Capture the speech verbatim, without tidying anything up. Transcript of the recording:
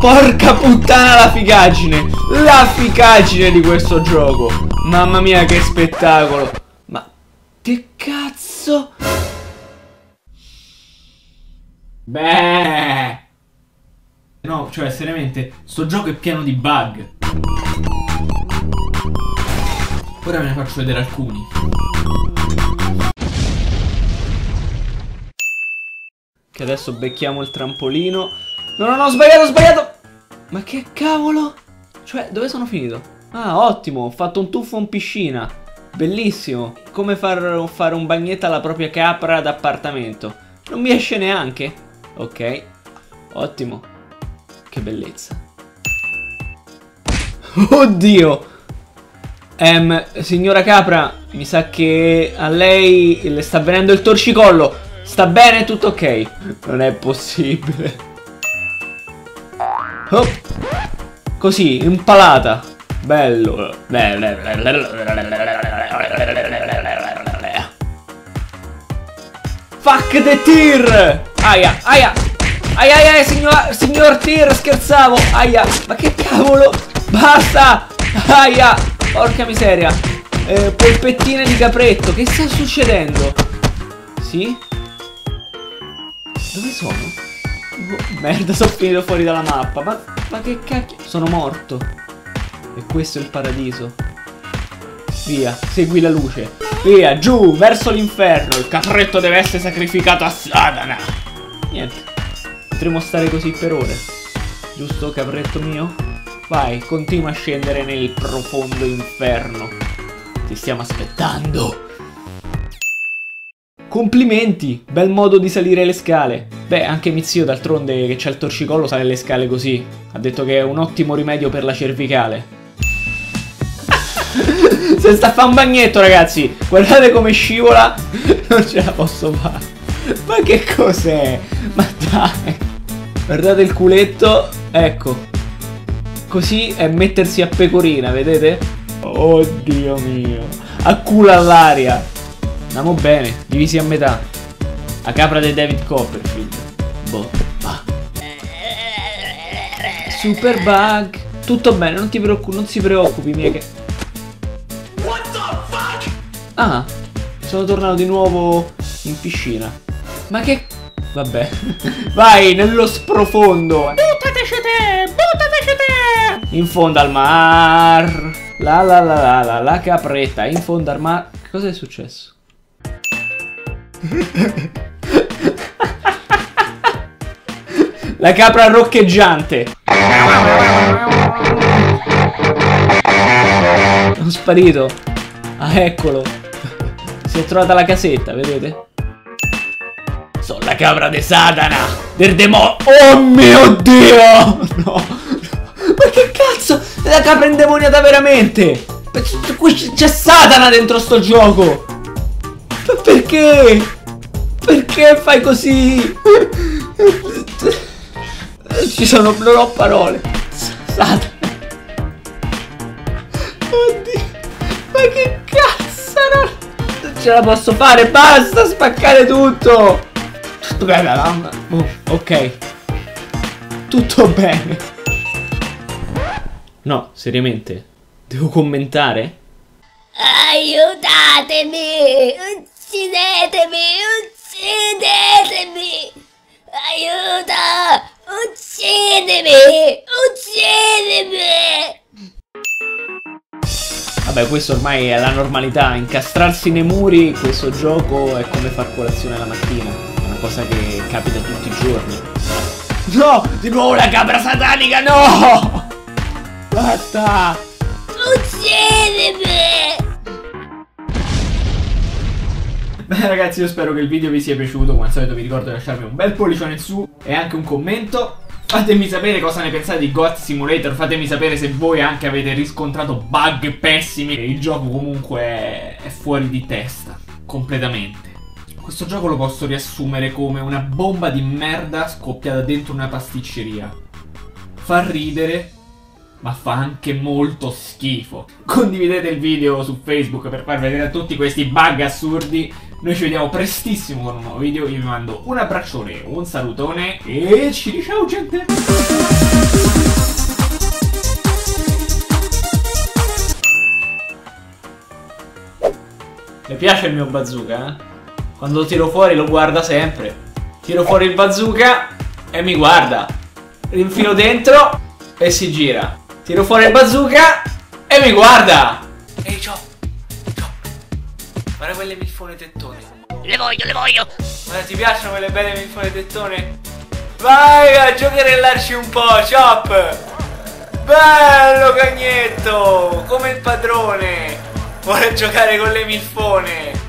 Porca puttana la figaggine, la figaggine di questo gioco. Mamma mia che spettacolo. Ma che cazzo. Beh, no, cioè seriamente, sto gioco è pieno di bug. Ora ve ne faccio vedere alcuni. Che adesso becchiamo il trampolino. No, no, no, ho sbagliato, ho sbagliato. Ma che cavolo? Cioè, dove sono finito? Ah, ottimo, ho fatto un tuffo in piscina. Bellissimo. Come far, fare un bagnetto alla propria capra d'appartamento. Non mi esce neanche. Ok, ottimo. Che bellezza. Oddio. Ehm, signora capra, mi sa che a lei le sta venendo il torcicollo. Sta bene, tutto ok. Non è possibile. Oh. Così, impalata. Bello. Fuck the tir. Aia, aia. Aia, aia, signor, signor tir, scherzavo. Aia, ma che cavolo. Basta. Aia. Porca miseria, eh, polpettine di capretto, che sta succedendo? Sì? Dove sono? Oh, merda, sono finito fuori dalla mappa, ma, ma che cacchio? Sono morto. E questo è il paradiso. Via, segui la luce. Via, giù, verso l'inferno. Il capretto deve essere sacrificato a Satana. Niente, potremmo stare così per ore. Giusto, capretto mio? Vai, continua a scendere nel profondo inferno. Ti stiamo aspettando. Complimenti, bel modo di salire le scale. Beh, anche mio zio d'altronde che c'ha il torcicollo sale le scale così. Ha detto che è un ottimo rimedio per la cervicale. Se sta a fare un bagnetto, ragazzi. Guardate come scivola. Non ce la posso fare. Ma che cos'è? Ma dai. Guardate il culetto. Ecco. Così è mettersi a pecorina, vedete? Oddio mio. A culo all'aria. Andiamo bene, divisi a metà. La capra di David Copperfield. Bomba. Super bug. Tutto bene, non ti preoccupi, non si preoccupi, mia che... What the fuck? Ah, sono tornato di nuovo in piscina. Ma che... Vabbè. Vai, nello sprofondo. Buttateci te, buttateci te. In fondo al mar. La la la la la la capretta. In fondo al mar. Cosa è successo? La capra roccheggiante. Sono sparito. Ah, eccolo. Si è trovata la casetta, vedete? Sono la capra di Satana. Del demo. Oh mio Dio. No. Ma che cazzo? È la capra indemoniata veramente! Qui c'è Satana dentro sto gioco! Ma perché? Perché fai così? Ci sono... non ho parole! Satana! Oddio! Ma che cazzo! Non ce la posso fare! Basta spaccare tutto! Tutto bene! Oh, ok! Tutto bene! No, seriamente, devo commentare? Aiutatemi! Uccidetemi! Uccidetemi! Aiuto! Uccidemi! Uccidemi! Vabbè, questo ormai è la normalità, incastrarsi nei muri, questo gioco è come far colazione la mattina, è una cosa che capita tutti i giorni. No! Di nuovo la capra satanica, no! Basta! Uccidimi! Beh ragazzi, io spero che il video vi sia piaciuto. Come al solito vi ricordo di lasciarmi un bel pollicione in su e anche un commento. Fatemi sapere cosa ne pensate di Goat Simulator. Fatemi sapere se voi anche avete riscontrato bug pessimi. Il gioco comunque è fuori di testa, completamente. Questo gioco lo posso riassumere come una bomba di merda scoppiata dentro una pasticceria. Fa ridere, ma fa anche molto schifo. Condividete il video su Facebook per far vedere a tutti questi bug assurdi Noi ci vediamo prestissimo con un nuovo video. Io vi mando un abbraccione, un salutone e ci diciamo, gente! Le piace il mio bazooka, eh? Quando lo tiro fuori lo guarda sempre. Tiro fuori il bazooka e mi guarda. Rinfilo dentro e si gira. Tiro fuori il bazooka e mi guarda. Ehi, ciao. Ciao. Guarda quelle milfone tettone. Le voglio, le voglio. Guarda, ti piacciono quelle belle milfone tettone? Vai a giocherellarci un po', Chop. Bello cagnetto, come il padrone. Vuole giocare con le milfone.